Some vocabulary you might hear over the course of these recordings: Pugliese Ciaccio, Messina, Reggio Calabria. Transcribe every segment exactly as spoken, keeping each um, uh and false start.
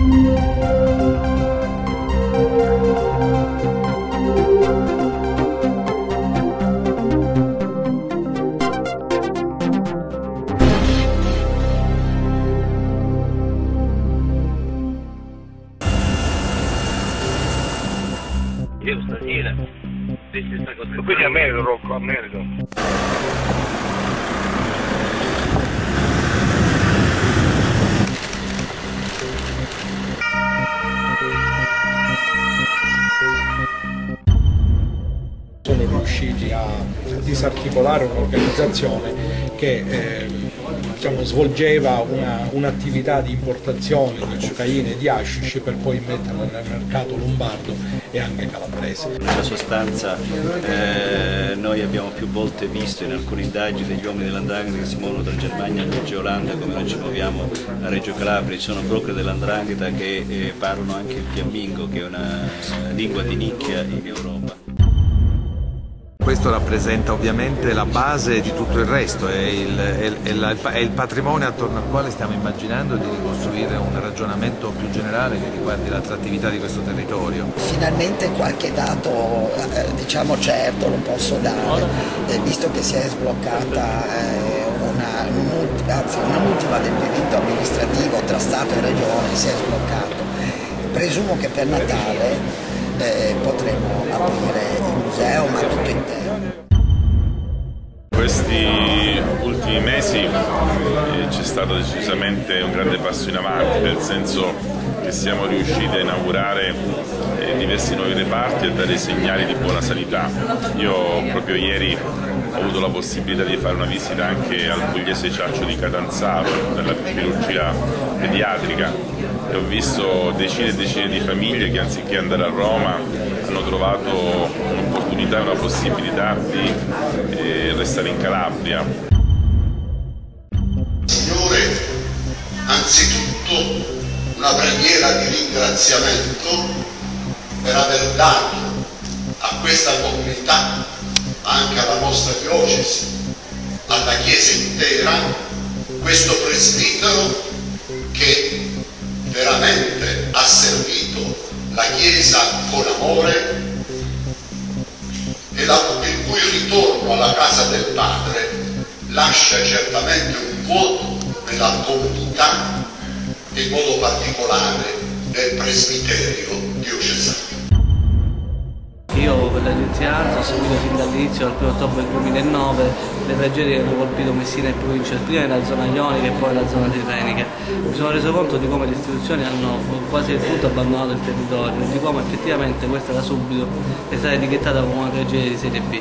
Io stasera, quindi a merito Rocco, a merito. Sono riusciti a disarticolare un'organizzazione che eh, diciamo, svolgeva un'attività di importazione di cocaina e di hashish per poi metterla nel mercato lombardo e anche calabrese. La sostanza eh, noi abbiamo più volte visto in alcune indagini degli uomini dell'Andrangheta che si muovono da Germania, Belgio e Olanda, come noi ci muoviamo a Reggio Calabria. Ci sono broker dell'Andrangheta che eh, parlano anche il fiammingo, che è una lingua di nicchia in Europa. Questo rappresenta ovviamente la base di tutto il resto, è il, è, è la, è il patrimonio attorno al quale stiamo immaginando di ricostruire un ragionamento più generale che riguardi l'attrattività di questo territorio. Finalmente qualche dato, eh, diciamo certo, lo posso dare, eh, visto che si è sbloccata eh, una, una multa del diritto amministrativo tra Stato e Regione, si è sbloccato. Presumo che per Natale Eh, potremo aprire il museo, ma tutto intero. Questi ultimi mesi eh, c'è stato decisamente un grande passo in avanti, nel senso che siamo riusciti a inaugurare eh, diversi nuovi reparti e dare segnali di buona sanità. Io proprio ieri ho avuto la possibilità di fare una visita anche al Pugliese Ciaccio di Catanzaro, nella chirurgia pediatrica. E ho visto decine e decine di famiglie che anziché andare a Roma hanno trovato un'opportunità, una possibilità di eh, restare in Calabria. Signore, anzitutto una preghiera di ringraziamento per aver dato a questa comunità, anche alla nostra diocesi, alla Chiesa intera, questo presbitero che veramente ha servito la Chiesa con amore e la, il cui ritorno alla casa del Padre lascia certamente un vuoto nella comunità e in modo particolare nel presbiterio diocesano. Io per la Diocesi ho seguito sin dall'inizio, dal primo ottobre duemilanove, le tragedie che hanno colpito Messina e provincia, prima nella zona ionica e poi nella zona tirrenica. Mi sono reso conto di come le istituzioni hanno quasi del tutto abbandonato il territorio, di come effettivamente questa da subito è stata etichettata come una tragedia di serie B.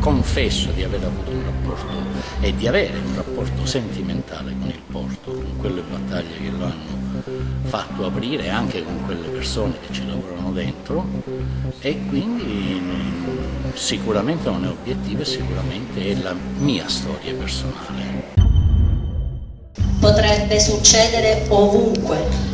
Confesso di aver avuto un rapporto e di avere un rapporto sentimentale con il porto, con quelle battaglie che lo hanno fatto aprire, anche con quelle persone che ci lavorano dentro, e quindi sicuramente non è obiettivo e sicuramente è la mia storia personale. Potrebbe succedere ovunque.